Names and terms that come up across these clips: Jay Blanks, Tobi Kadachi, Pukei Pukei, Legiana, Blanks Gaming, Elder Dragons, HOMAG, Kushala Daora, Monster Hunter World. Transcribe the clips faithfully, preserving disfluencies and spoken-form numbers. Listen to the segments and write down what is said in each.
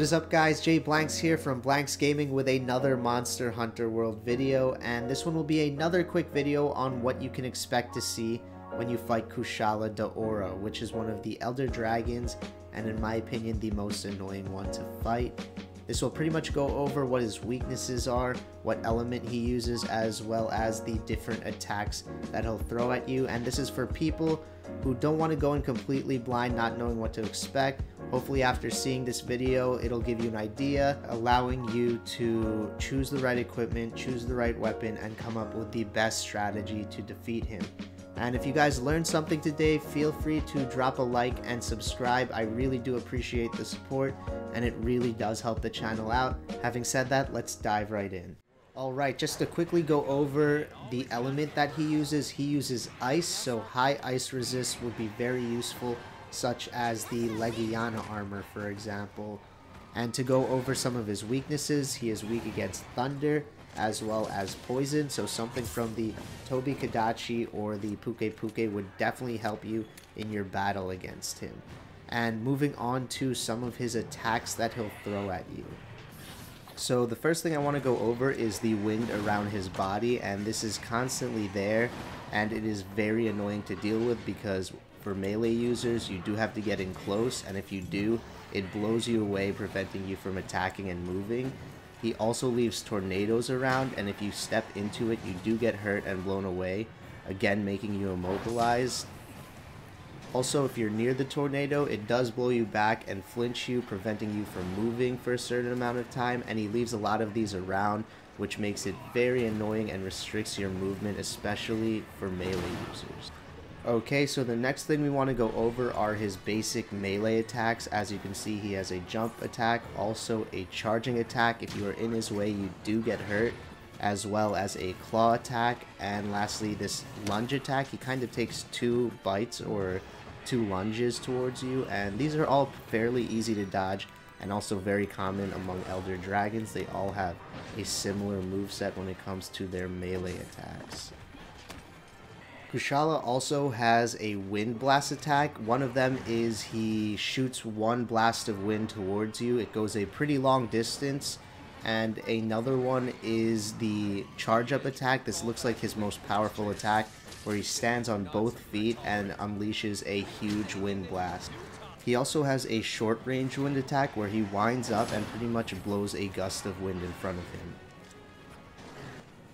What is up, guys? Jay Blanks here from Blanks Gaming with another Monster Hunter World video, and this one will be another quick video on what you can expect to see when you fight Kushala Daora, which is one of the Elder Dragons, and in my opinion, the most annoying one to fight. This will pretty much go over what his weaknesses are, what element he uses, as well as the different attacks that he'll throw at you, and this is for people who don't want to go in completely blind, not knowing what to expect. Hopefully after seeing this video, it'll give you an idea, allowing you to choose the right equipment, choose the right weapon, and come up with the best strategy to defeat him. And if you guys learned something today, feel free to drop a like and subscribe. I really do appreciate the support, and it really does help the channel out. Having said that, let's dive right in. Alright, just to quickly go over the element that he uses, he uses ice, so high ice resist would be very useful, such as the Legiana armor, for example. And to go over some of his weaknesses, he is weak against thunder as well as poison, so something from the Tobi Kadachi or the Pukei Pukei would definitely help you in your battle against him. And moving on to some of his attacks that he'll throw at you. So the first thing I want to go over is the wind around his body, and this is constantly there, and it is very annoying to deal with because for melee users, you do have to get in close, and if you do, it blows you away, preventing you from attacking and moving. He also leaves tornadoes around, and if you step into it, you do get hurt and blown away, again making you immobilized. Also, if you're near the tornado, it does blow you back and flinch you, preventing you from moving for a certain amount of time, and he leaves a lot of these around, which makes it very annoying and restricts your movement, especially for melee users. Okay, so the next thing we want to go over are his basic melee attacks. As you can see, he has a jump attack, also a charging attack. If you are in his way, you do get hurt, as well as a claw attack. And lastly, this lunge attack. He kind of takes two bites or two lunges towards you, and these are all fairly easy to dodge and also very common among Elder Dragons. They all have a similar moveset when it comes to their melee attacks. Kushala also has a wind blast attack. One of them is he shoots one blast of wind towards you. It goes a pretty long distance. And another one is the charge up attack. This looks like his most powerful attack, where he stands on both feet and unleashes a huge wind blast. He also has a short range wind attack where he winds up and pretty much blows a gust of wind in front of him.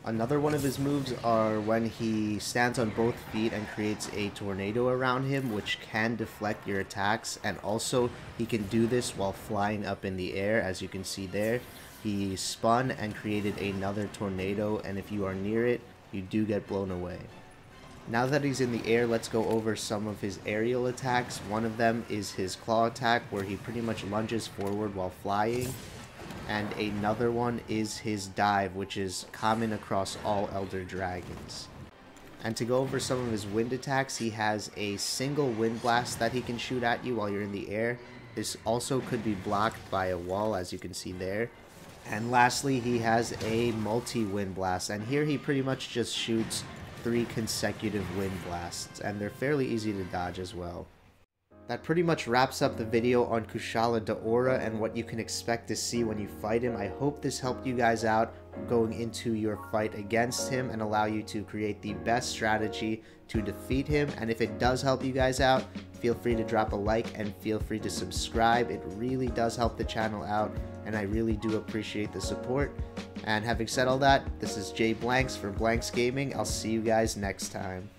Another one of his moves are when he stands on both feet and creates a tornado around him, which can deflect your attacks, and also he can do this while flying up in the air. As you can see there, he spun and created another tornado, and if you are near it, you do get blown away. Now that he's in the air, let's go over some of his aerial attacks. One of them is his claw attack, where he pretty much lunges forward while flying. And another one is his dive, which is common across all Elder Dragons. And to go over some of his wind attacks, he has a single wind blast that he can shoot at you while you're in the air. This also could be blocked by a wall, as you can see there. And lastly, he has a multi-wind blast, and here he pretty much just shoots three consecutive wind blasts, and they're fairly easy to dodge as well. That pretty much wraps up the video on Kushala Daora and what you can expect to see when you fight him. I hope this helped you guys out going into your fight against him and allow you to create the best strategy to defeat him. And if it does help you guys out, feel free to drop a like and feel free to subscribe. It really does help the channel out, and I really do appreciate the support. And having said all that, this is Jay Blanks for Blanks Gaming. I'll see you guys next time.